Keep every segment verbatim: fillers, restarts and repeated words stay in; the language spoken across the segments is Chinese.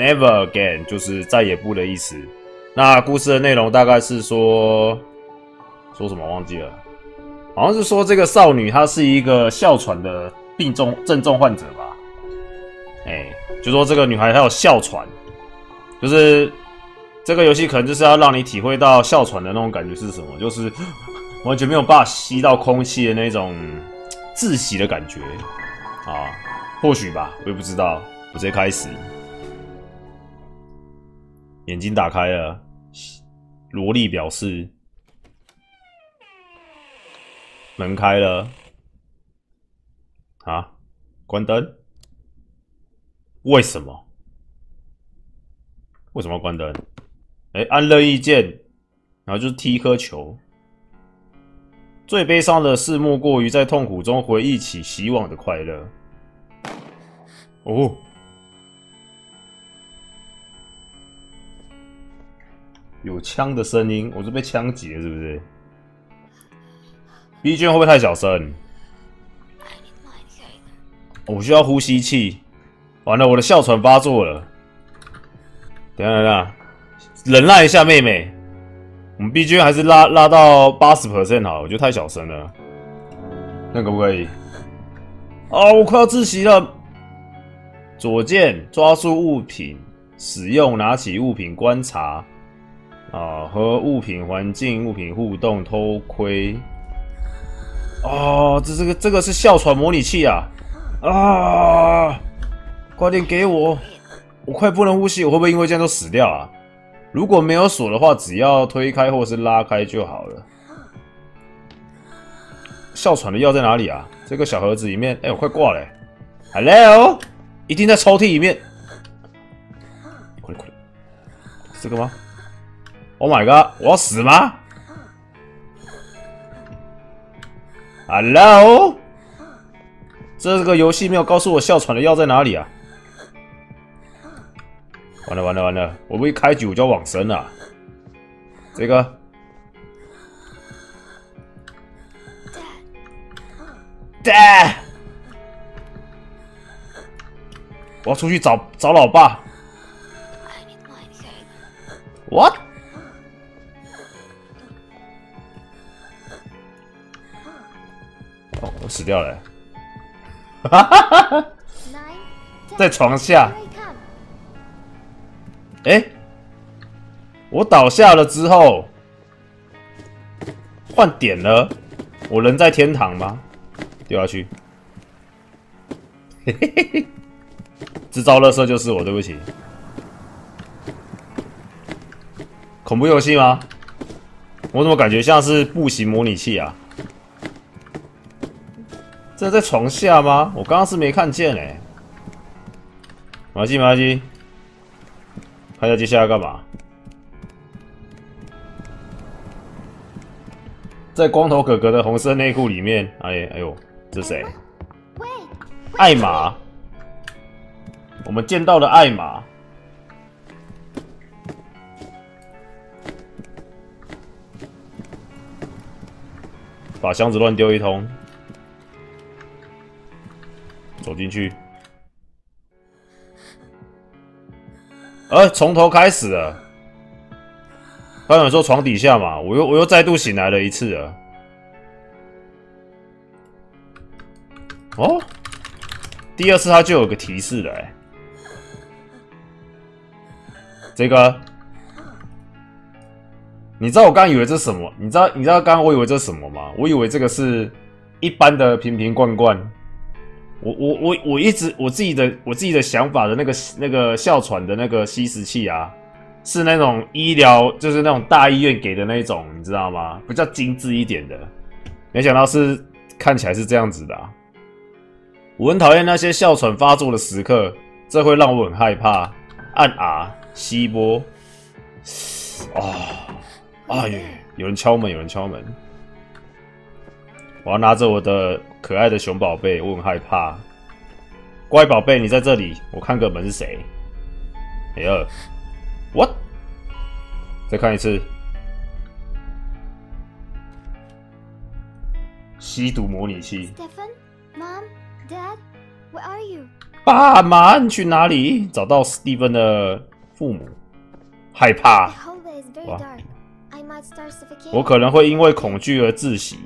Never Again 就是再也不的意思。那故事的内容大概是说说什么忘记了，好像是说这个少女她是一个哮喘的病重症重患者吧？哎、欸，就说这个女孩她有哮喘，就是这个游戏可能就是要让你体会到哮喘的那种感觉是什么，就是完全没有办法吸到空气的那种窒息的感觉啊，或许吧，我也不知道。我直接开始。眼睛打开了，萝莉表示。门开了，啊，关灯？为什么？为什么要关灯？哎、欸，按任意键，然后就是踢一颗球。最悲伤的事莫过于在痛苦中回忆起以往的快乐。哦。有枪的声音，我是被枪击了，是不是 ？B G M 会不会太小声？我需要呼吸器。完了，我的哮喘发作了。等一下，等一下，忍耐一下，妹妹。我们 B G M 还是拉拉到 百分之八十 好了，我觉得太小声了。那可不可以？啊，我快要窒息了。左键抓住物品，使用拿起物品观察。啊，和物品、环境、物品互动、偷窥。哦，这这个这个是哮喘模拟器啊！啊，快点给我，我快不能呼吸，我会不会因为这样就死掉啊？如果没有锁的话，只要推开或是拉开就好了。哮喘的药在哪里啊？这个小盒子里面，哎、欸，我快挂了、欸。Hello， 一定在抽屉里面。快点快点，是这个吗？Oh my god！ 我要死吗 ？Hello， 这个游戏没有告诉我哮喘的药在哪里啊！完了完了完了！我不一开局我就要往生了。这个，对，我要出去找找老爸。What？哦，我死掉了、欸，哈哈哈！在床下，哎、欸，我倒下了之后，换点了，我人在天堂吗？掉下去，嘿嘿嘿嘿，制造垃圾就是我，对不起。恐怖游戏吗？我怎么感觉像是步行模拟器啊？这在床下吗？我刚刚是没看见哎、欸。马基马基，看一下接下来干嘛？在光头哥哥的红色内裤里面，哎哎呦，这谁？艾玛，我们见到了艾玛。把箱子乱丢一通。走进去，呃，从头开始了。刚才说床底下嘛，我又我又再度醒来了一次了。哦，第二次它就有个提示了、欸，这个，你知道我刚以为这是什么？你知道你知道刚刚我以为这是什么吗？我以为这个是一般的瓶瓶罐罐。我我我我一直我自己的我自己的想法的那个那个哮喘的那个吸食器啊，是那种医疗就是那种大医院给的那种，你知道吗？比较精致一点的。没想到是看起来是这样子的啊。我很讨厌那些哮喘发作的时刻，这会让我很害怕。按 R 吸波。啊啊耶！有人敲门，有人敲门。我要拿着我的可爱的熊宝贝，我很害怕。乖宝贝，你在这里，我看个门是谁。哎呀 ，what？ 再看一次。吸毒模拟器。Stephen, Mom, Dad, where are you？爸妈，你去哪里？找到史蒂芬的父母，害怕。哇，我可能会因为恐惧而窒息。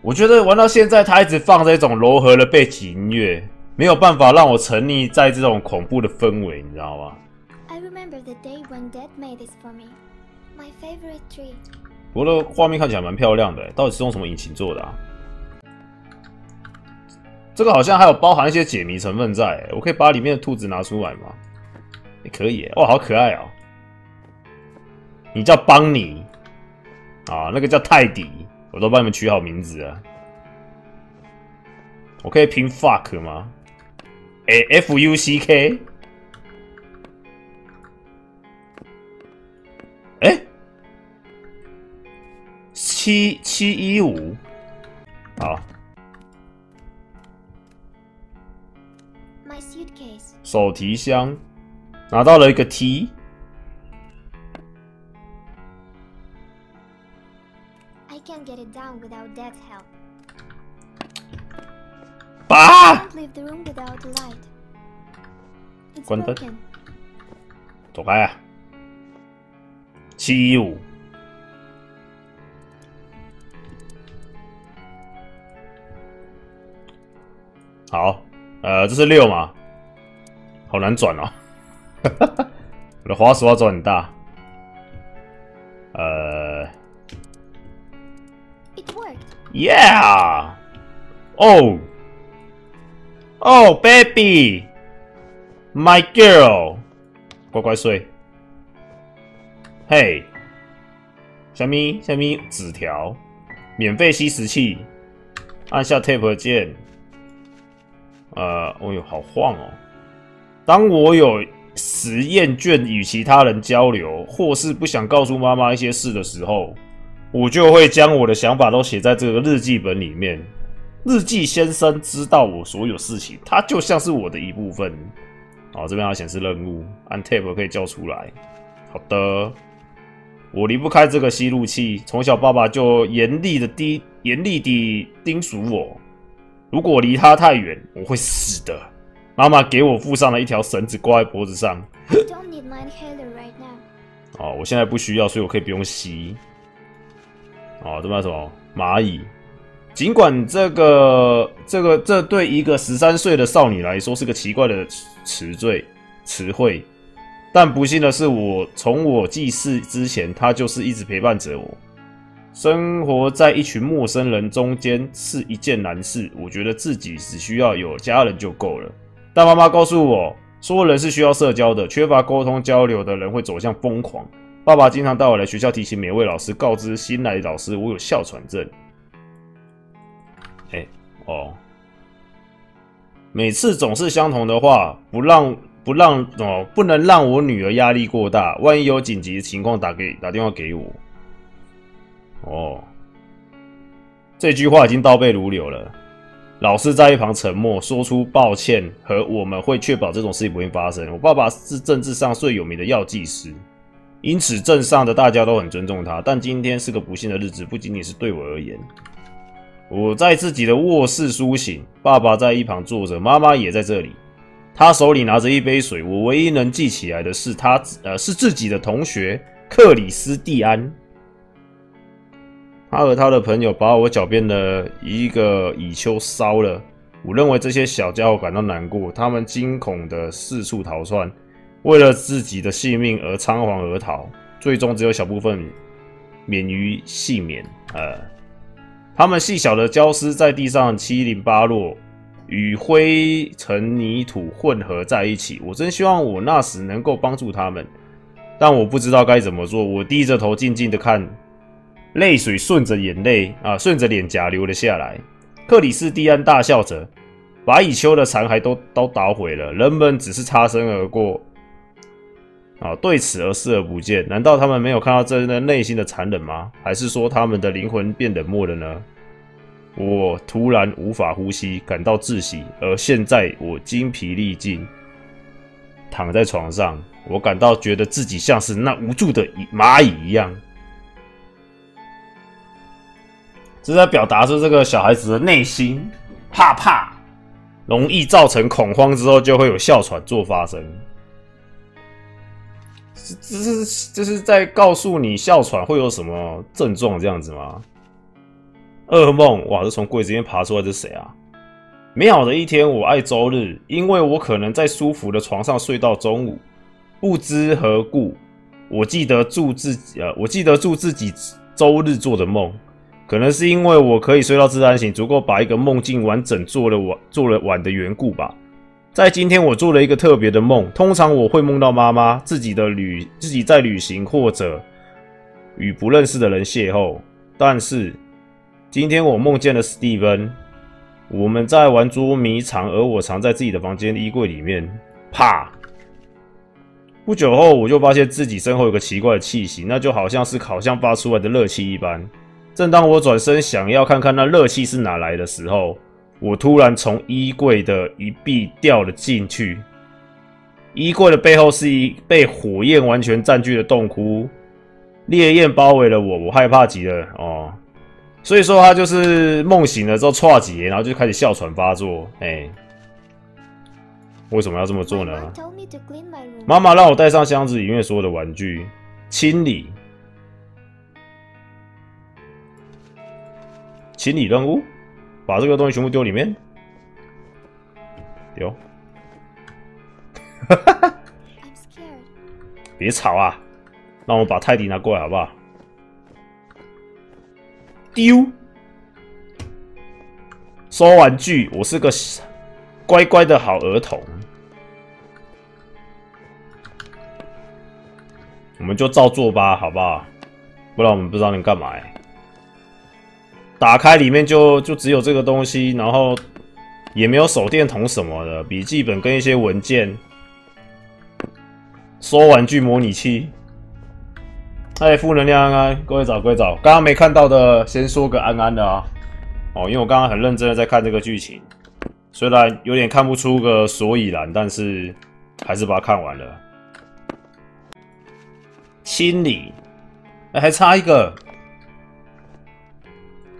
我觉得玩到现在，他一直放在一种柔和的背景音乐，没有办法让我沉溺在这种恐怖的氛围，你知道吗？ 不过画面看起来蛮漂亮的、欸，到底是用什么引擎做的啊？这个好像还有包含一些解谜成分在、欸，我可以把里面的兔子拿出来吗？也、欸、可以、欸，哇，好可爱哦、喔！你叫邦尼啊，那个叫泰迪，我都帮你们取好名字啊。我可以拼 fuck 吗？哎、欸、，f u c k。 哎、欸，七七一五，好。手提箱拿到了一个 T。爸！关灯，走开啊！ 七一五，好，呃，这是六嘛，好难转哦，我的滑鼠要转很大，呃 ，It worked. Yeah. Oh. Oh, baby, my girl， 乖乖睡。 嘿， hey, 虾米虾米纸条，免费吸食器，按下 Tab 键。呃，哦呦，好晃哦。当我有实验卷与其他人交流，或是不想告诉妈妈一些事的时候，我就会将我的想法都写在这个日记本里面。日记先生知道我所有事情，他就像是我的一部分。好，这边要显示任务，按 Tab 可以叫出来。好的。 我离不开这个吸入器。从小，爸爸就严厉的叮严厉地叮嘱我，如果离他太远，我会死的。妈妈给我附上了一条绳子，挂在脖子上。哦，我现在不需要，所以我可以不用吸。哦，这边什么蚂蚁？尽管这个这个这对一个十三岁的少女来说是个奇怪的词缀词汇。 但不幸的是我，我从我记事之前，他就是一直陪伴着我。生活在一群陌生人中间是一件难事，我觉得自己只需要有家人就够了。但妈妈告诉我说，人是需要社交的，缺乏沟通交流的人会走向疯狂。爸爸经常带我来学校提醒每位老师，告知新来的老师我有哮喘症。哎、欸，哦，每次总是相同的话，不让。 不让哦，不能让我女儿压力过大。万一有紧急情况，打给打电话给我。哦，这句话已经倒背如流了。老师在一旁沉默，说出抱歉和我们会确保这种事情不会发生。我爸爸是政治上最有名的药剂师，因此镇上的大家都很尊重他。但今天是个不幸的日子，不仅仅是对我而言。我在自己的卧室苏醒，爸爸在一旁坐着，妈妈也在这里。 他手里拿着一杯水，我唯一能记起来的是他，呃，是自己的同学克里斯蒂安。他和他的朋友把我脚边的一个蚁丘烧了。我认为这些小家伙感到难过，他们惊恐的四处逃窜，为了自己的性命而仓皇而逃，最终只有小部分免于幸免。呃，他们细小的焦尸在地上七零八落。 与灰尘泥土混合在一起，我真希望我那时能够帮助他们，但我不知道该怎么做。我低着头，静静的看，泪水顺着眼泪啊，顺着脸颊流了下来。克里斯蒂安大笑着，把蚁丘的残骸都都捣毁了，人们只是擦身而过，啊，对此而视而不见。难道他们没有看到这人内心的残忍吗？还是说他们的灵魂变冷漠了呢？ 我突然无法呼吸，感到窒息，而现在我精疲力尽，躺在床上，我感到觉得自己像是那无助的蚂蚁一样。这是在表达出这个小孩子的内心，怕怕，容易造成恐慌之后，就会有哮喘作发生。这是这是在告诉你哮喘会有什么症状这样子吗？噩梦，哇！这从柜子里面爬出来这是谁啊？美好的一天，我爱周日，因为我可能在舒服的床上睡到中午，不知何故。我记得住自己，呃，我记得住自己周日做的梦。 可能是因为我可以睡到自然醒，足够把一个梦境完整做了晚做了晚的缘故吧。在今天，我做了一个特别的梦。通常我会梦到妈妈、自己的旅自己在旅行，或者与不认识的人邂逅。但是今天我梦见了史蒂芬，我们在玩捉迷藏，而我藏在自己的房间衣柜里面。啪！不久后，我就发现自己身后有个奇怪的气息，那就好像是烤箱发出来的热气一般。 正当我转身想要看看那热气是哪来的时候，我突然从衣柜的一壁掉了进去。衣柜的背后是一被火焰完全占据的洞窟，烈焰包围了我，我害怕极了哦。所以说他就是梦醒了之后唰几，然后就开始哮喘发作。哎、欸，为什么要这么做呢？妈妈让我带上箱子里面所有的玩具，清理。 清理任务，把这个东西全部丢里面。丢。哈哈哈！别吵啊！让我把泰迪拿过来好不好？丢。收玩具，我是个乖乖的好儿童。我们就照做吧，好不好？不然我们不知道能干嘛欸。 打开里面就就只有这个东西，然后也没有手电筒什么的，笔记本跟一些文件，收玩具模拟器。哎，负能量安安，各位早，各位早。刚刚没看到的，先说个安安的啊。哦，因为我刚刚很认真的在看这个剧情，虽然有点看不出个所以然，但是还是把它看完了。清理，哎，还差一个。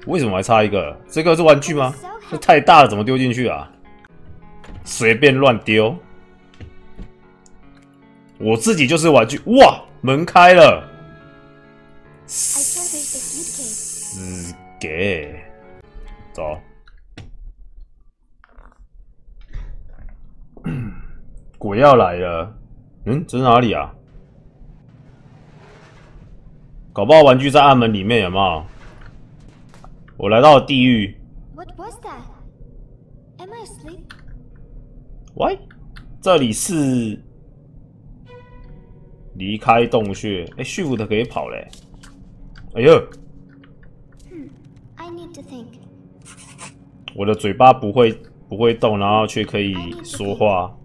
为什么还差一个？这个是玩具吗？这太大了，怎么丢进去啊？随便乱丢。我自己就是玩具。哇，门开了。死给，走。鬼要来了。嗯，这是哪里啊？搞不好玩具在暗门里面，有没有？ 我来到了地狱。What was that? Am I asleep? Why? 这里是离开洞穴。哎、欸、，shift可以跑嘞、欸。哎呦！ I need to think. 我的嘴巴不会不会动，然后却可以说话，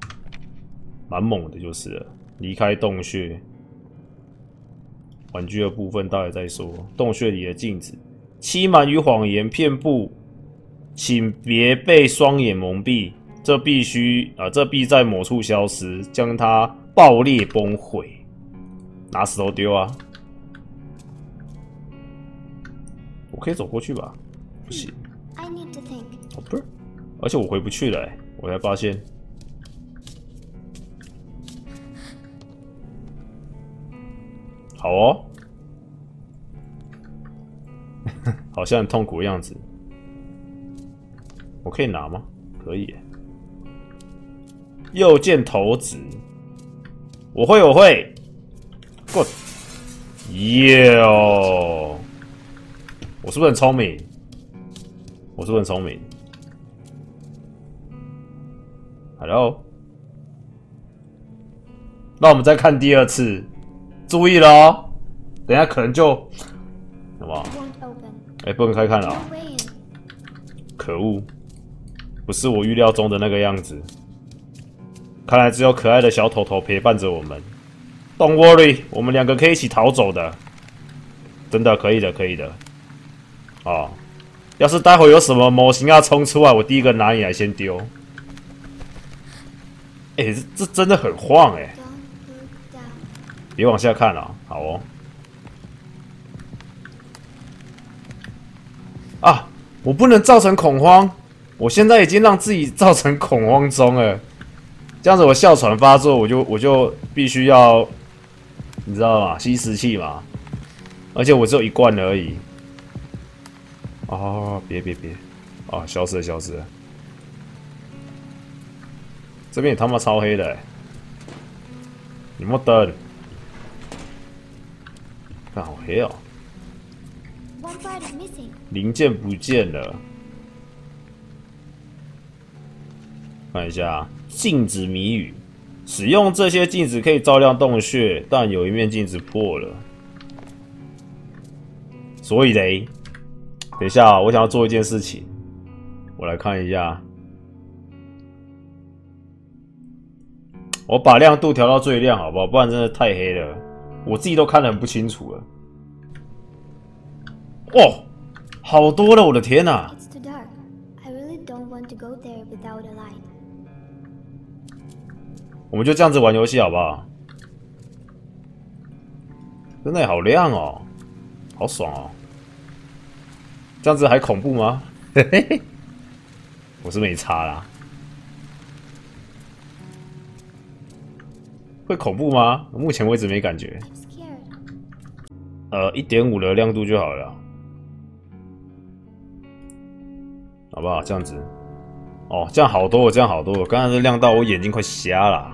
蛮猛的，就是了。离开洞穴，玩具的部分待会再说。洞穴里的镜子。 欺瞒与谎言遍布，请别被双眼蒙蔽。这必须啊、呃，这必在某处消失，将它爆裂崩毁。拿石头丢啊！我可以走过去吧？不行。I need to think. 哦，不是，而且我回不去了、欸，我才发现。好哦。 好像很痛苦的样子，我可以拿吗？可以耶。右键投掷，我会，我会。Good， yo， 我是不是很聪明？我是不是很聪明 ？Hello， 那我们再看第二次，注意咯，等一下可能就什么？ 哎、欸，不能开看了、啊！可恶，不是我预料中的那个样子。看来只有可爱的小头头陪伴着我们。Don't worry， 我们两个可以一起逃走的。真的可以的，可以的。哦，要是待会有什么模型要冲出来，我第一个拿你来先丢。哎、欸，这真的很晃哎、欸！别往下看了、啊，好哦。 啊！我不能造成恐慌，我现在已经让自己造成恐慌中了，这样子我哮喘发作，我就我就必须要，你知道吗？吸食器嘛，而且我只有一罐而已。哦，别别别，啊，消失了消失了。这边也他妈超黑的、欸，你莫等，看好黑哦、喔，零件不见了。 看一下镜子谜语，使用这些镜子可以照亮洞穴，但有一面镜子破了，所以嘞，等一下，我想要做一件事情，我来看一下，我把亮度调到最亮，好不好？不然真的太黑了，我自己都看得很不清楚了。哦，好多了，我的天哪！ 我们就这样子玩游戏好不好？真的好亮哦，好爽哦！这样子还恐怖吗？嘿嘿嘿，我是没差啦。会恐怖吗？目前为止没感觉。呃， 一点五 的亮度就好了，好不好？这样子。哦，这样好多了，这样好多了。刚才是亮到我眼睛快瞎了。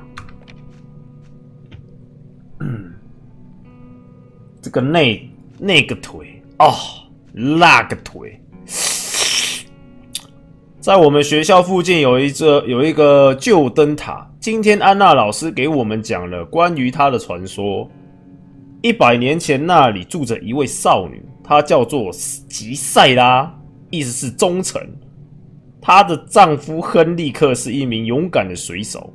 这个那那个腿哦，那个腿，在我们学校附近有一座有一个旧灯塔。今天安娜老师给我们讲了关于她的传说。一百年前那里住着一位少女，她叫做吉塞拉，意思是忠诚。她的丈夫亨利克是一名勇敢的水手。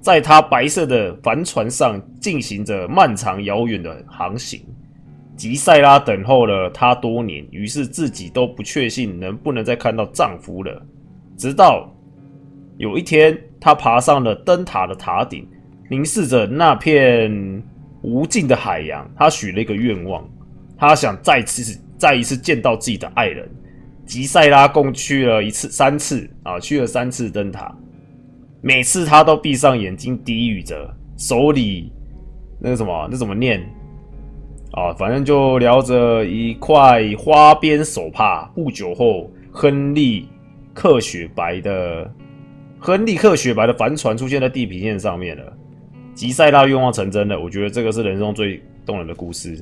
在他白色的帆船上进行着漫长遥远的航行，吉塞拉等候了他多年，于是自己都不确信能不能再看到丈夫了。直到有一天，她爬上了灯塔的塔顶，凝视着那片无尽的海洋。她许了一个愿望，她想再次再一次见到自己的爱人。吉塞拉共去了一次三次啊，去了三次灯塔。 每次他都闭上眼睛，低语着，手里那个什么，那怎么念啊？反正就聊着一块花边手帕。不久后，亨利克雪白的亨利克雪白的帆船出现在地平线上面了。吉塞拉愿望成真了，我觉得这个是人生最动人的故事。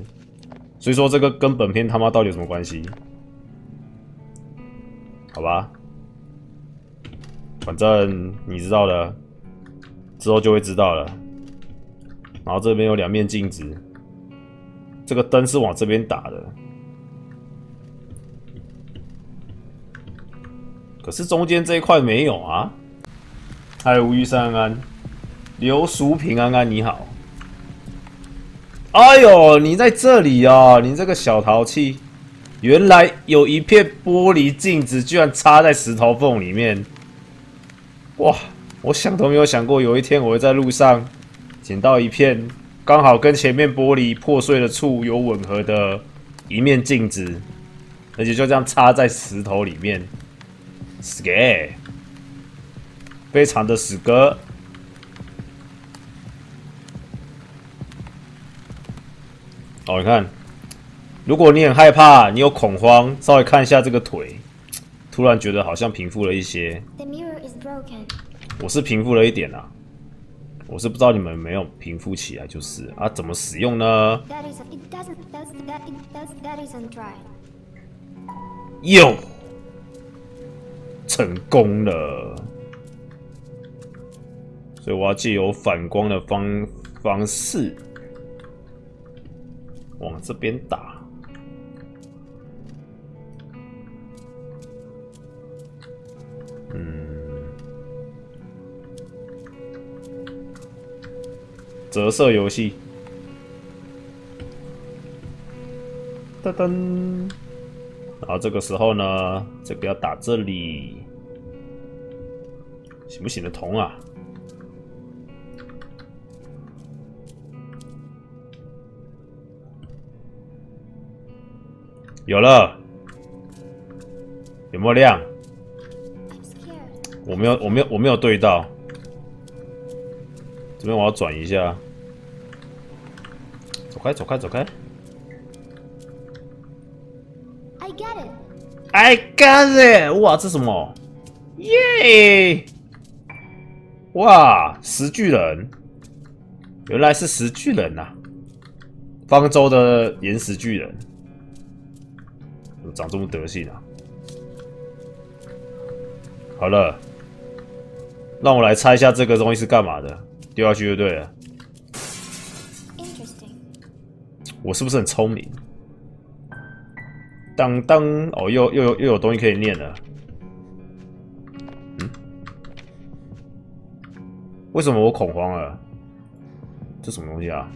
所以说，这个跟本片他妈到底有什么关系？好吧。 反正你知道了，之后就会知道了。然后这边有两面镜子，这个灯是往这边打的，可是中间这一块没有啊。嗨，吴玉山安安，刘淑平安安你好。哎呦，你在这里哦，你这个小淘气！原来有一片玻璃镜子，居然插在石头缝里面。 哇！我想都没有想过，有一天我会在路上捡到一片刚好跟前面玻璃破碎的处有吻合的一面镜子，而且就这样插在石头里面 ，scare， 非常的死哥。哦，你看，如果你很害怕，你有恐慌，稍微看一下这个腿，突然觉得好像平复了一些。 我是平复了一点啦、啊，我是不知道你们没有平复起来，就是啊，怎么使用呢？又成功了，所以我要借由反光的方方式往这边打。 折射游戏，噔噔，然后这个时候呢，这个要打这里，行不行得通啊？有了，有没有亮？我没有，我没有，我没有对到。这边我要转一下，走开，走开，走开。I got it. I got it. 哇，这什么？耶！哇，石巨人，原来是石巨人呐、啊！方舟的岩石巨人，怎么长这么德性啊？ 好了，让我来猜一下这个东西是干嘛的，丢下去就对了。我是不是很聪明？当当哦，又又有又有东西可以念了。嗯？为什么我恐慌了？这什么东西啊？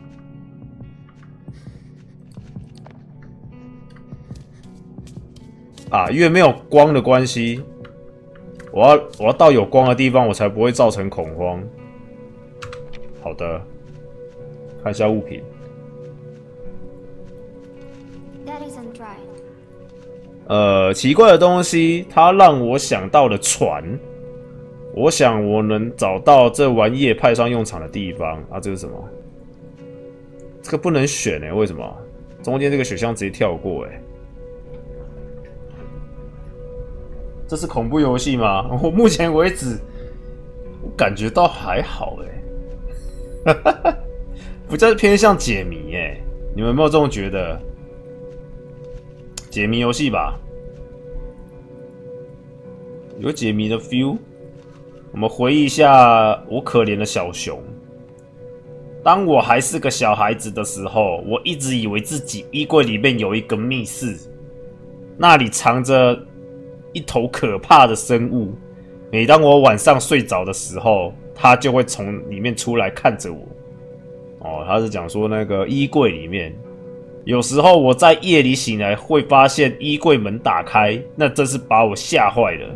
啊，因为没有光的关系。 我要我要到有光的地方，我才不会造成恐慌。好的，看一下物品。呃，奇怪的东西，它让我想到了船。我想我能找到这玩意派上用场的地方啊！这是什么？这个不能选哎、欸，为什么？中间这个选项直接跳过哎、欸。 这是恐怖游戏吗？我目前为止，我感觉到还好哎、欸，比较偏向解谜哎、欸，你们有没有这种觉得？解谜游戏吧，有解谜的 feel。我们回忆一下我可怜的小熊。当我还是个小孩子的时候，我一直以为自己衣柜里面有一个密室，那里藏着 一头可怕的生物，每当我晚上睡着的时候，它就会从里面出来看着我。哦，他是讲说那个衣柜里面，有时候我在夜里醒来会发现衣柜门打开，那真是把我吓坏了。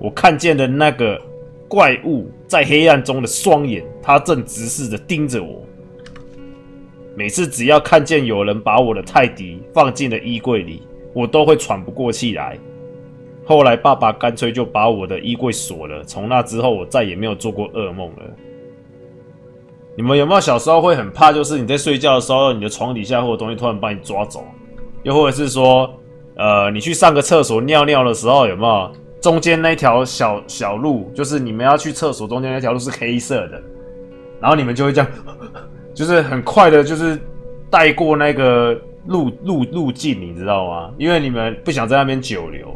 我看见了那个怪物在黑暗中的双眼，它正直视的盯着我。每次只要看见有人把我的泰迪放进了衣柜里，我都会喘不过气来。 后来，爸爸干脆就把我的衣柜锁了。从那之后，我再也没有做过噩梦了。你们有没有小时候会很怕，就是你在睡觉的时候，你的床底下或者东西突然把你抓走，又或者是说，呃，你去上个厕所尿尿的时候，有没有中间那条小小路，就是你们要去厕所中间那条路是黑色的，然后你们就会这样，就是很快的，就是带过那个路路路径，你知道吗？因为你们不想在那边久留。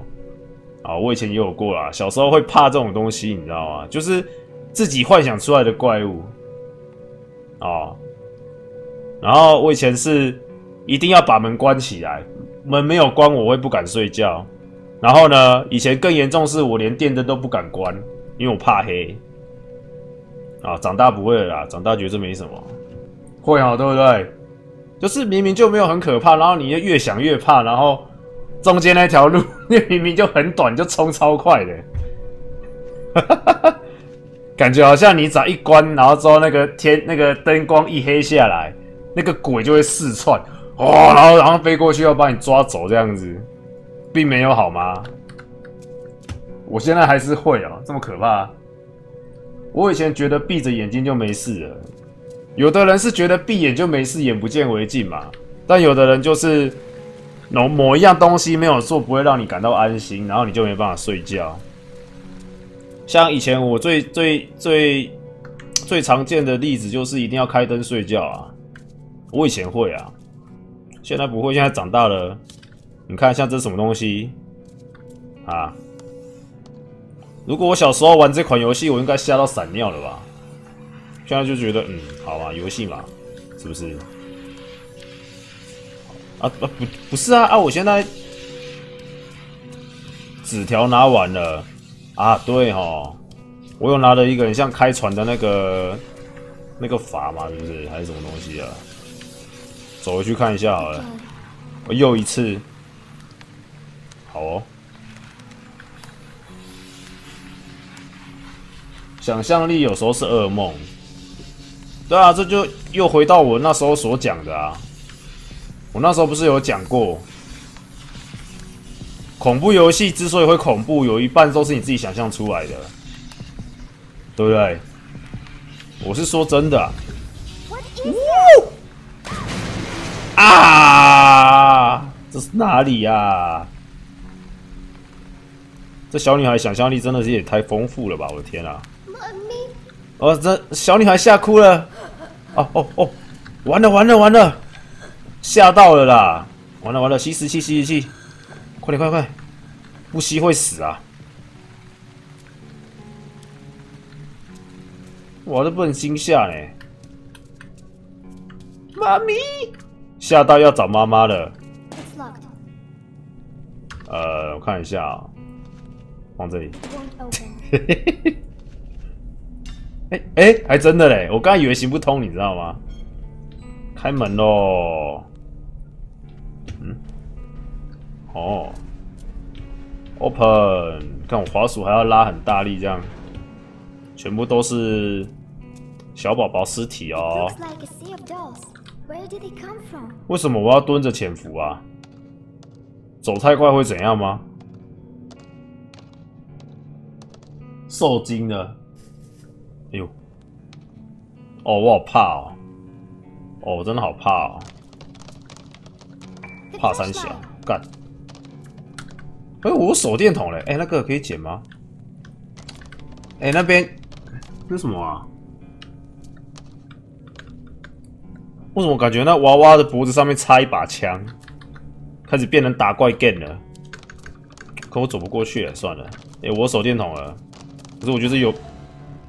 啊，我以前也有过啦，小时候会怕这种东西，你知道吗？就是自己幻想出来的怪物啊。然后我以前是一定要把门关起来，门没有关我会不敢睡觉。然后呢，以前更严重是我连电灯都不敢关，因为我怕黑。啊，长大不会了啦，长大觉得这没什么。会啊，对不对？就是明明就没有很可怕，然后你就越想越怕，然后 中间那条路，那明明就很短，就冲超快的，感觉好像你只要一关，然后之后那个天那个灯光一黑下来，那个鬼就会四窜哦，然后然后飞过去要把你抓走这样子，并没有好吗？我现在还是会哦，这么可怕。我以前觉得闭着眼睛就没事了，有的人是觉得闭眼就没事，眼不见为净嘛，但有的人就是 某某一样东西没有做，不会让你感到安心，然后你就没办法睡觉。像以前我最最最最常见的例子就是一定要开灯睡觉啊。我以前会啊，现在不会，现在长大了。你看，像这是什么东西啊？如果我小时候玩这款游戏，我应该吓到闪尿了吧？现在就觉得，嗯，好啊，游戏嘛，是不是？ 啊啊不不是啊啊！我现在纸条拿完了啊，对齁，我又拿了一个很像开船的那个那个筏嘛，是不是？还是什么东西啊？走回去看一下好了。我又一次，好哦。想象力有时候是噩梦。对啊，这就又回到我那时候所讲的啊。 我那时候不是有讲过，恐怖游戏之所以会恐怖，有一半都是你自己想象出来的。对不对？我是说真的啊。啊！这是哪里呀、啊？这小女孩想象力真的是也太丰富了吧！我的天啊！哦，这小女孩吓哭了。哦哦哦！完了完了完了！吓到了啦！完了完了！吸食气吸食气！快点快快！不吸会死啊！哇，这不能惊吓呢！妈咪，吓到要找妈妈了。呃，我看一下、喔，放这里。哎哎、欸欸，还真的嘞！我刚才以为行不通，你知道吗？开门喽！嗯，哦 ，open， 看我滑鼠还要拉很大力这样。 全部都是小宝宝尸体哦！为什么我要蹲着潜伏啊？走太快会怎样吗？受惊了！哎呦！哦，我好怕哦！哦，我真的好怕哦！怕三小干！哎、欸，我手电筒嘞！哎、欸，那个可以捡吗？哎、欸，那边。 这是什么啊？为什么感觉那娃娃的脖子上面插一把枪，开始变成打怪 game 了？可我走不过去了，算了。哎、欸，我手电筒了，可是我觉得有、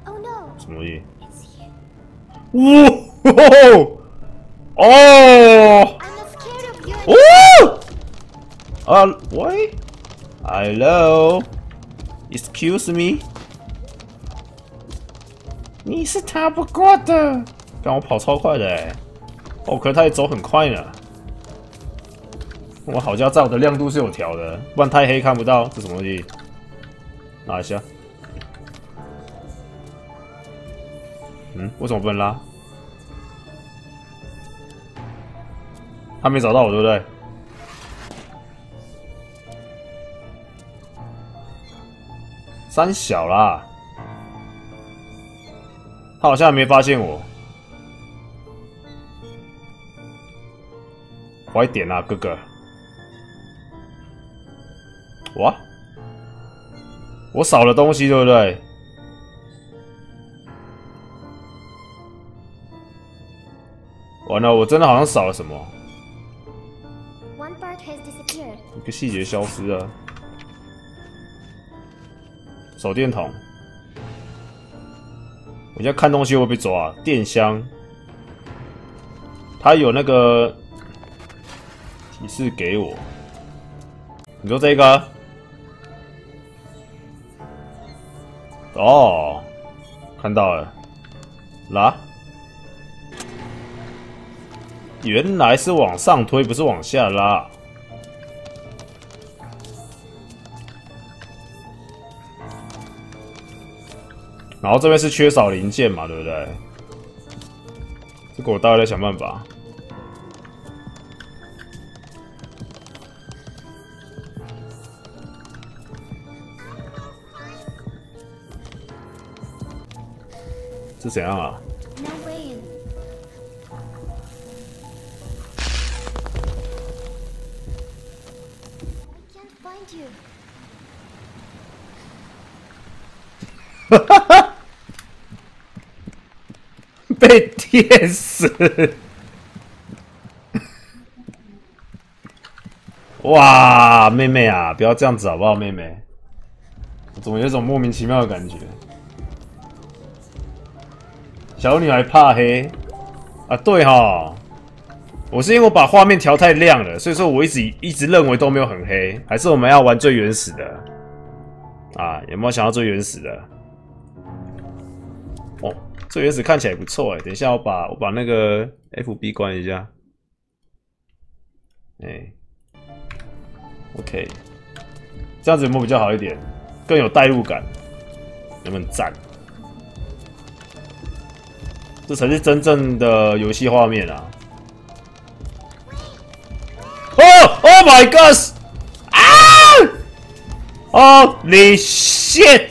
oh, no. 什么东西？哇！哦！哦！啊喂 ！Hello，excuse me。 你是逃不过的，但我跑超快的哎、欸，哦，可是他也走很快呢。我好家在我的亮度是有调的，不然太黑看不到。这什么东西？拿一下。嗯，为什么不能拉？他没找到我，对不对？三小啦。 他好像还没发现我，快点啊，哥哥！哇，我少了东西，对不对？完了，我真的好像少了什么，一个细节消失了，手电筒。 我现在看东西会被抓、啊，电箱，它有那个提示给我。你说这个？哦，看到了，啦，原来是往上推，不是往下拉。然后这边是缺少零件嘛，对不对？这个我大概在想办法。是怎样啊？哈哈哈！被电死！哇，妹妹啊，不要这样子好不好，妹妹？我怎么有一种莫名其妙的感觉？小女孩怕黑啊，对齁，我是因为我把画面调太亮了，所以说我一直一直认为都没有很黑，还是我们要玩最原始的啊？有没有想要最原始的？哦。 最原始看起来不错哎、欸，等一下我把我把那个 F B 关一下，哎、欸、，OK， 这样子有没有比较好一点，更有代入感，有没有赞？这才是真正的游戏画面啊！哦 ，Oh my God！ 啊 ！Holy shit！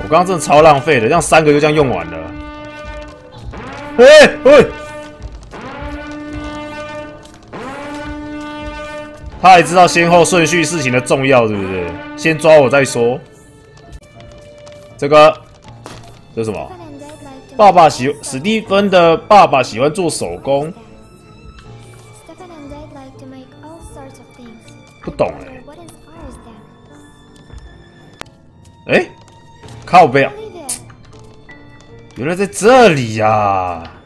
我刚刚真的超浪费的，这样三个就这样用完了。哎、欸、喂、欸，他还知道先后顺序事情的重要，是不是？先抓我再说。这个这是什么？爸爸喜史蒂芬的爸爸喜欢做手工。不懂哎、欸。哎、欸。 靠背啊！原来在这里呀、啊！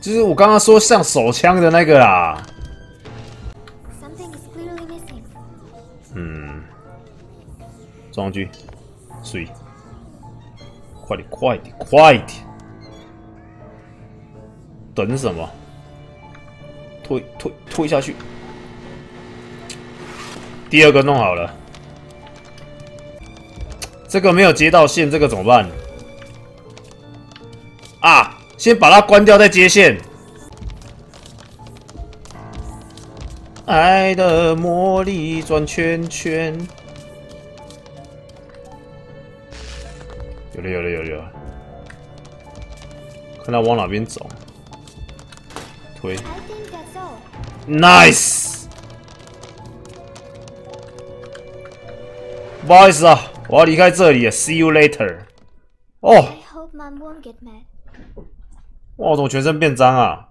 就是我刚刚说像手枪的那个啦。嗯，装上去，水，快点，快点，快点！等什么？推推推下去！第二个弄好了。 这个没有接到线，这个怎么办？啊，先把它关掉，再接线。爱的魔力转圈圈。有了，有了，有了，有了。看它往哪边走。推。Nice。不好意思啊。 我要离开这里了 ，See you later。哦，哇，我怎么全身变脏啊？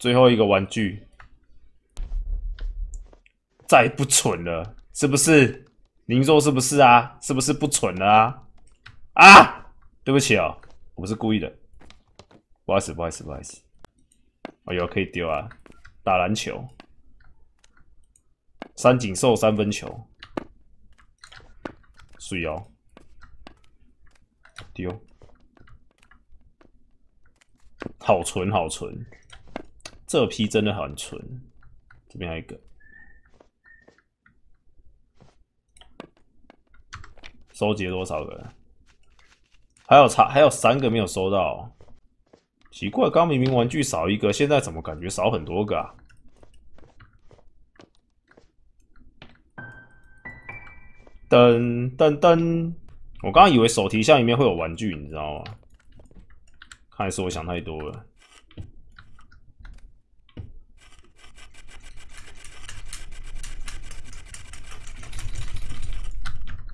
最后一个玩具，再不蠢了，是不是？您说是不是啊？是不是不蠢了啊？啊，对不起哦，我不是故意的，不好意思，不好意思，不好意思。哎呦，可以丢啊，打篮球。 三井寿三分球，水哦，丢，好纯好纯，这批真的很纯。这边还有一个，收集了多少个？还有差还有三个没有收到，奇怪，刚明明玩具少一个，现在怎么感觉少很多个啊？ 噔噔噔！我刚刚以为手提箱里面会有玩具，你知道吗？看来是我想太多了。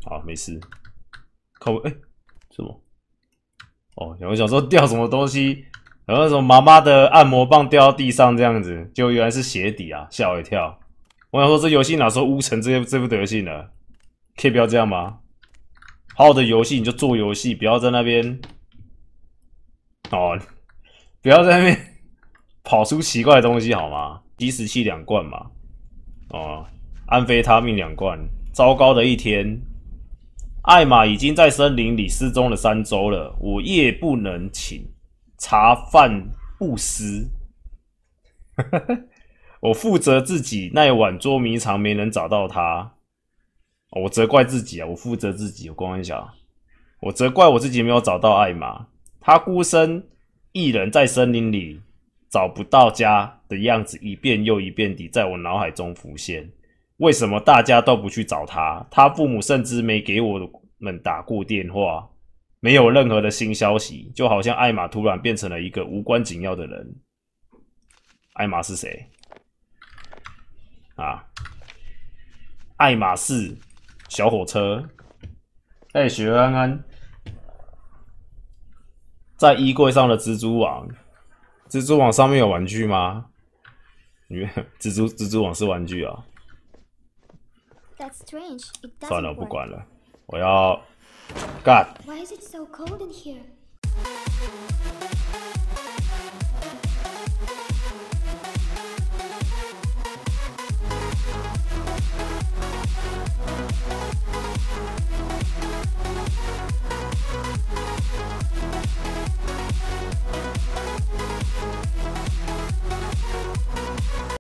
好，没事。靠我，哎、欸，什么？哦，有人想说掉什么东西，然后什么妈妈的按摩棒掉到地上这样子，结果原来是鞋底啊，吓我一跳。我想说这游戏哪时候污成这这副德性了？ 可以不要这样吗？好好的游戏你就做游戏，不要在那边哦，不要在那边跑出奇怪的东西好吗？即食器两罐嘛，哦，安非他命两罐。糟糕的一天，艾玛已经在森林里失踪了三周了，我夜不能寝，茶饭不思。我负责自己，那一晚捉迷藏没能找到他。 我责怪自己啊！我负责自己，我光一下，我责怪我自己没有找到艾玛，她孤身一人在森林里找不到家的样子，一遍又一遍地在我脑海中浮现。为什么大家都不去找她？她父母甚至没给我们打过电话，没有任何的新消息，就好像艾玛突然变成了一个无关紧要的人。艾玛是谁？啊，艾玛是。 小火车，哎、欸，雪安安，在衣柜上的蜘蛛网，蜘蛛网上面有玩具吗？蜘蛛蜘蛛网是玩具啊。算了，我不管了，我要 God。